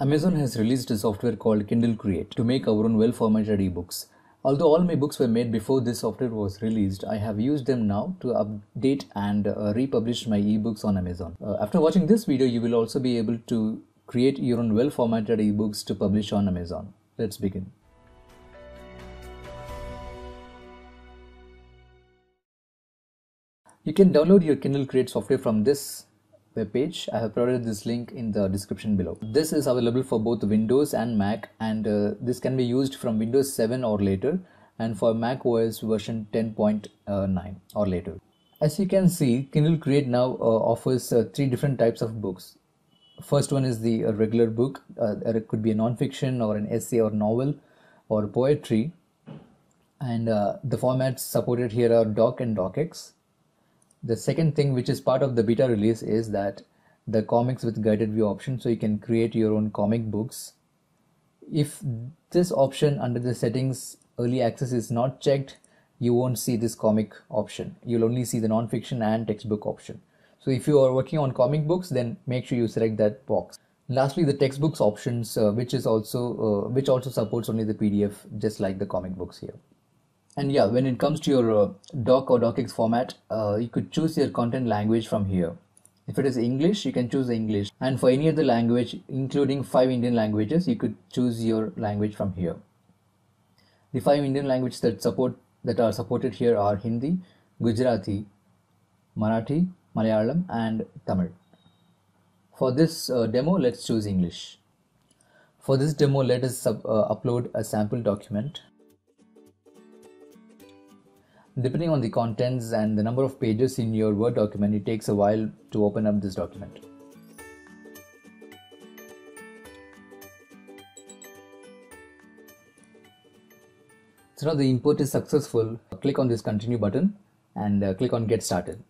Amazon has released a software called Kindle Create to make our own well-formatted ebooks. Although all my books were made before this software was released, I have used them now to update and republish my ebooks on Amazon. After watching this video, you will also be able to create your own well-formatted ebooks to publish on Amazon. Let's begin. You can download your Kindle Create software from this web page. I have provided this link in the description below. This is available for both Windows and Mac, and this can be used from Windows 7 or later, and for Mac OS version 10.9 or later. As you can see, Kindle Create now offers three different types of books. First one is the regular book. It could be a non-fiction or an essay or novel or poetry, and the formats supported here are Doc and DocX. The second thing, which is part of the beta release, is that the comics with guided view option, so you can create your own comic books. If this option under the settings early access is not checked, you won't see this comic option. You'll only see the non-fiction and textbook option. So if you are working on comic books, then make sure you select that box. Lastly, the textbooks options, which also supports only the PDF, just like the comic books here. And yeah, when it comes to your doc or docx format, you could choose your content language from here. If it is English, you can choose English. And for any other language, including 5 Indian languages, you could choose your language from here. The 5 Indian languages that are supported here are Hindi, Gujarati, Marathi, Malayalam, and Tamil. For this demo, let's choose English. For this demo, let us upload a sample document. Depending on the contents and the number of pages in your Word document, it takes a while to open up this document. So now the import is successful. Click on this continue button and click on get started.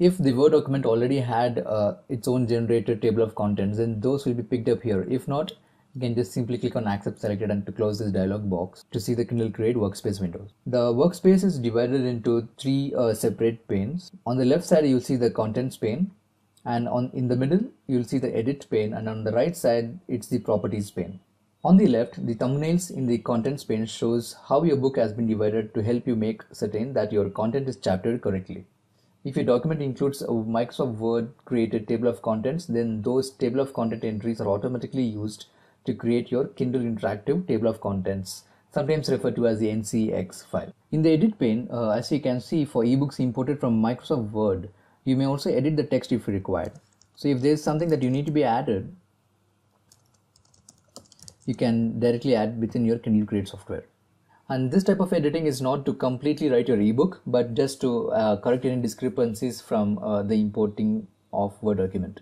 If the Word document already had its own generated table of contents, then those will be picked up here. If not, you can just simply click on accept selected and to close this dialog box to see the Kindle Create workspace window. The workspace is divided into three separate panes. On the left side, you'll see the contents pane, and in the middle, you'll see the edit pane, and on the right side, it's the properties pane. On the left, the thumbnails in the contents pane shows how your book has been divided to help you make certain that your content is chaptered correctly. If your document includes a Microsoft Word created table of contents, then those table of content entries are automatically used to create your Kindle Interactive table of contents, sometimes referred to as the NCX file. In the edit pane, as you can see, for ebooks imported from Microsoft Word, you may also edit the text if required. So if there's something that you need to be added, you can directly add within your Kindle Create software. And this type of editing is not to completely write your ebook, but just to correct any discrepancies from the importing of Word document.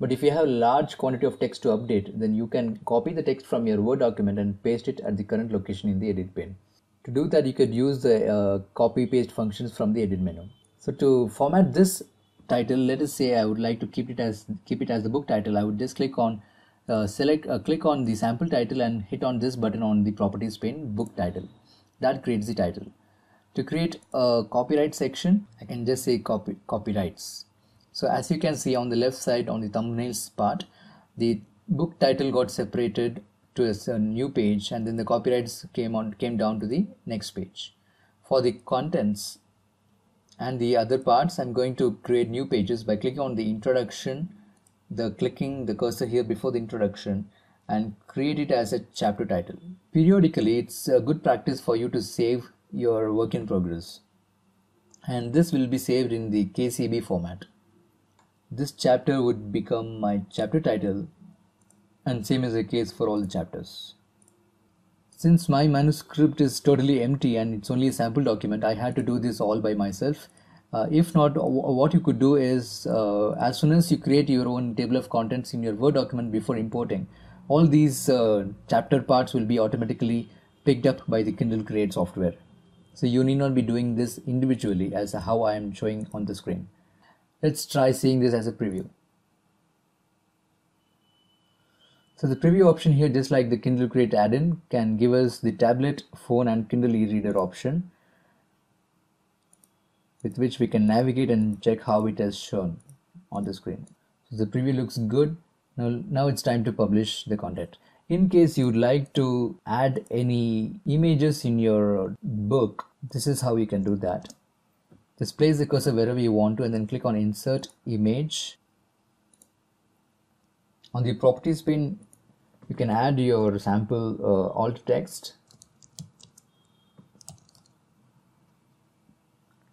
But if you have a large quantity of text to update, then you can copy the text from your Word document and paste it at the current location in the edit pane. To do that, you could use the copy paste functions from the edit menu. So to format this title, let us say I would like to keep it as the book title. I would just click on click on the sample title and hit on this button on the properties pane, book title. That creates the title. To create a copyright section, I can just say copyrights. So as you can see on the left side on the thumbnails part, the book title got separated to a new page, and then the copyrights came down to the next page. For the contents and the other parts, I'm going to create new pages by clicking on the introduction, clicking the cursor here before the introduction, and create it as a chapter title. Periodically, it's a good practice for you to save your work in progress, and this will be saved in the KCB format. This chapter would become my chapter title, and same is the case for all the chapters. Since my manuscript is totally empty and it's only a sample document, I had to do this all by myself. If not, what you could do is, as soon as you create your own table of contents in your Word document before importing, all these chapter parts will be automatically picked up by the Kindle Create software. So you need not be doing this individually as how I am showing on the screen. Let's try seeing this as a preview. So the preview option here, just like the Kindle Create add-in, can give us the tablet, phone, and Kindle e-reader option, with which we can navigate and check how it has shown on the screen. So the preview looks good. Now it's time to publish the content. In case you'd like to add any images in your book, this is how you can do that. Just place the cursor wherever you want to and then click on Insert Image. On the Properties pane, you can add your sample alt text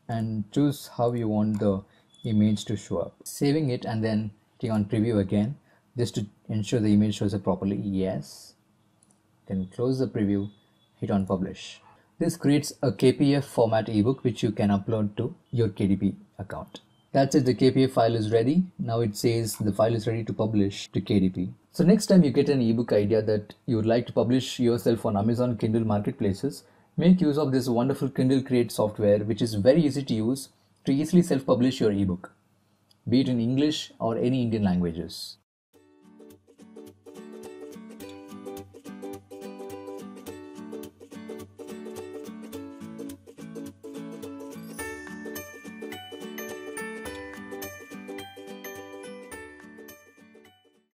and choose how you want the image to show up. Saving it and then click on Preview again, just to ensure the image shows up properly. Yes. Then close the preview, hit on Publish. This creates a KPF format ebook which you can upload to your KDP account. That's it, the KPF file is ready. Now it says the file is ready to publish to KDP. So next time you get an ebook idea that you would like to publish yourself on Amazon Kindle marketplaces, make use of this wonderful Kindle Create software, which is very easy to use to easily self-publish your ebook, be it in English or any Indian languages.